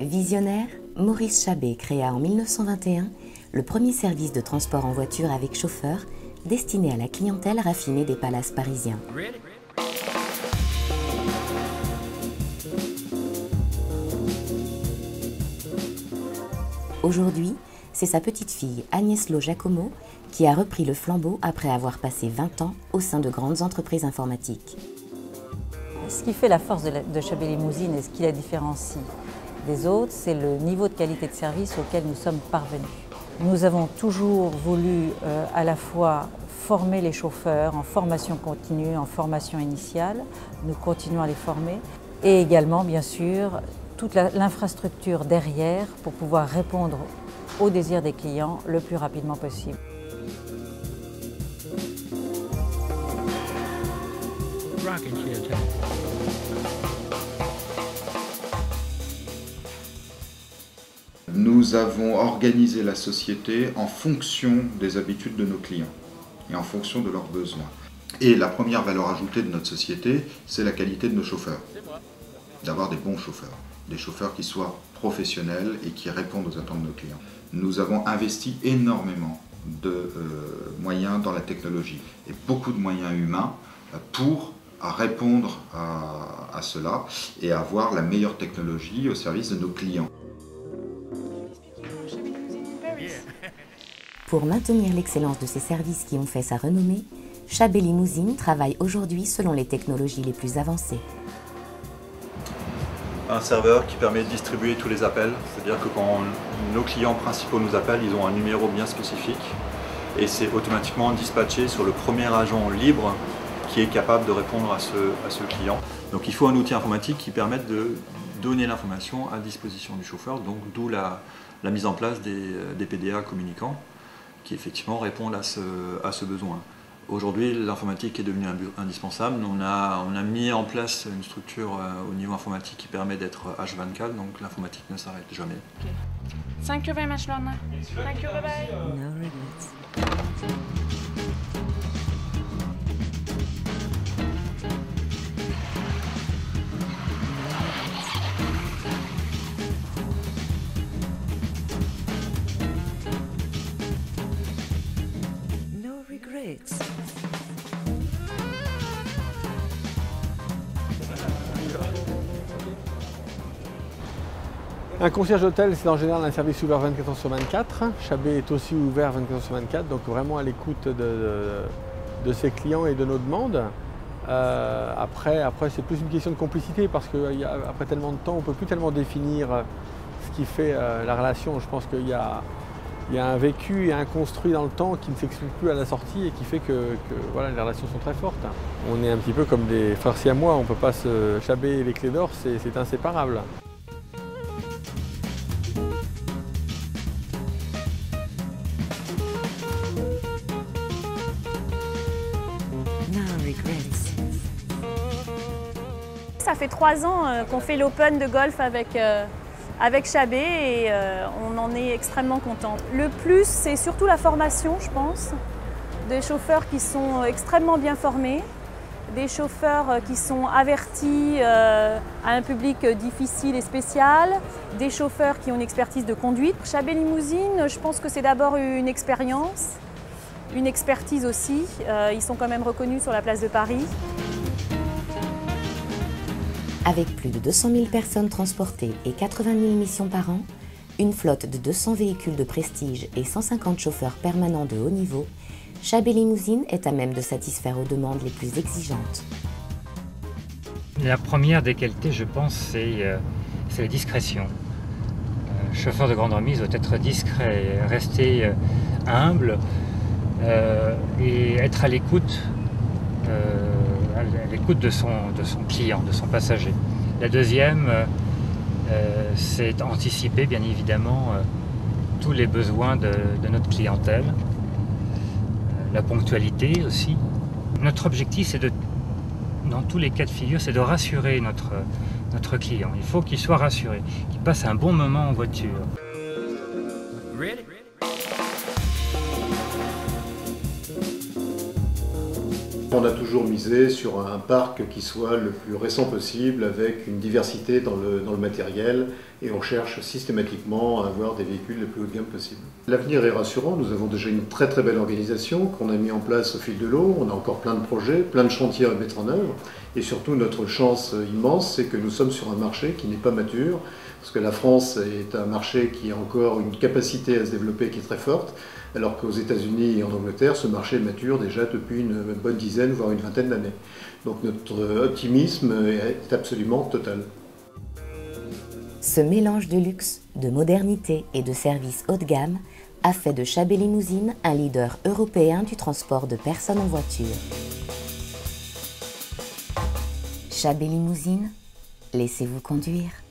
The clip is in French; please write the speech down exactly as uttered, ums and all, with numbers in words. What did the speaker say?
Visionnaire, Maurice Chabé créa en mille neuf cent vingt et un le premier service de transport en voiture avec chauffeur destiné à la clientèle raffinée des palaces parisiens. Aujourd'hui, c'est sa petite-fille Agnès Lo Jacomo qui a repris le flambeau après avoir passé vingt ans au sein de grandes entreprises informatiques. Ce qui fait la force de, la, de Chabé Limousines et ce qui la différencie des autres, c'est le niveau de qualité de service auquel nous sommes parvenus. Nous avons toujours voulu euh, à la fois former les chauffeurs en formation continue, en formation initiale, nous continuons à les former, et également bien sûr toute l'infrastructure derrière pour pouvoir répondre aux désirs des clients le plus rapidement possible. Nous avons organisé la société en fonction des habitudes de nos clients et en fonction de leurs besoins. Et la première valeur ajoutée de notre société, c'est la qualité de nos chauffeurs. D'avoir des bons chauffeurs, des chauffeurs qui soient professionnels et qui répondent aux attentes de nos clients. Nous avons investi énormément de euh, moyens dans la technologie et beaucoup de moyens humains pour répondre à, à cela et avoir la meilleure technologie au service de nos clients. Pour maintenir l'excellence de ces services qui ont fait sa renommée, Chabé Limousines travaille aujourd'hui selon les technologies les plus avancées. Un serveur qui permet de distribuer tous les appels, c'est-à-dire que quand nos clients principaux nous appellent, ils ont un numéro bien spécifique et c'est automatiquement dispatché sur le premier agent libre qui est capable de répondre à ce, à ce client. Donc il faut un outil informatique qui permette de donner l'information à disposition du chauffeur, donc d'où la, la mise en place des, des P D A communicants qui effectivement répondent à ce, à ce besoin. Aujourd'hui, l'informatique est devenue indispensable. On a, on a mis en place une structure euh, au niveau informatique qui permet d'être H vingt-quatre, donc l'informatique ne s'arrête jamais. Okay. thank you very much, Lorna. Thank you, bye-bye. No regrets. Un concierge d'hôtel, c'est en général un service ouvert vingt-quatre heures sur vingt-quatre. Chabé est aussi ouvert vingt-quatre heures sur vingt-quatre, donc vraiment à l'écoute de, de, de ses clients et de nos demandes. Euh, après, après c'est plus une question de complicité parce qu'après tellement de temps, on ne peut plus tellement définir ce qui fait euh, la relation. Je pense qu'il y a Il y a un vécu et un construit dans le temps qui ne s'explique plus à la sortie et qui fait que, que voilà, les relations sont très fortes. On est un petit peu comme des frères siamois, on ne peut pas se Chabé et les clés d'or, c'est inséparable. Ça fait trois ans euh, qu'on fait l'Open de golf avec... Euh... avec Chabé et euh, on en est extrêmement content. Le plus, c'est surtout la formation, je pense, des chauffeurs qui sont extrêmement bien formés, des chauffeurs qui sont avertis euh, à un public difficile et spécial, des chauffeurs qui ont une expertise de conduite. Chabé Limousines, je pense que c'est d'abord une expérience, une expertise aussi. Euh, ils sont quand même reconnus sur la place de Paris. Avec plus de deux cent mille personnes transportées et quatre-vingt mille missions par an, une flotte de deux cents véhicules de prestige et cent cinquante chauffeurs permanents de haut niveau, Chabé Limousines est à même de satisfaire aux demandes les plus exigeantes. La première des qualités, je pense, c'est euh, la discrétion. Un chauffeur de grande remise doit être discret, rester euh, humble euh, et être à l'écoute. Euh, à l'écoute de son, de son client, de son passager. La deuxième, euh, c'est anticiper bien évidemment euh, tous les besoins de, de notre clientèle, euh, la ponctualité aussi. Notre objectif, c'est de, dans tous les cas de figure, c'est de rassurer notre, notre client. Il faut qu'il soit rassuré, qu'il passe un bon moment en voiture. Really? Really? On a toujours misé sur un parc qui soit le plus récent possible, avec une diversité dans le, dans le matériel, et on cherche systématiquement à avoir des véhicules les plus haut de gamme possible. L'avenir est rassurant, nous avons déjà une très très belle organisation qu'on a mis en place au fil de l'eau, on a encore plein de projets, plein de chantiers à mettre en œuvre, et surtout notre chance immense, c'est que nous sommes sur un marché qui n'est pas mature, parce que la France est un marché qui a encore une capacité à se développer qui est très forte, alors qu'aux États-Unis et en Angleterre, ce marché est mature déjà depuis une bonne dizaine, voire une vingtaine d'années. Donc notre optimisme est absolument total. Ce mélange de luxe, de modernité et de services haut de gamme a fait de Chabé Limousines un leader européen du transport de personnes en voiture. Chabé Limousines, laissez-vous conduire.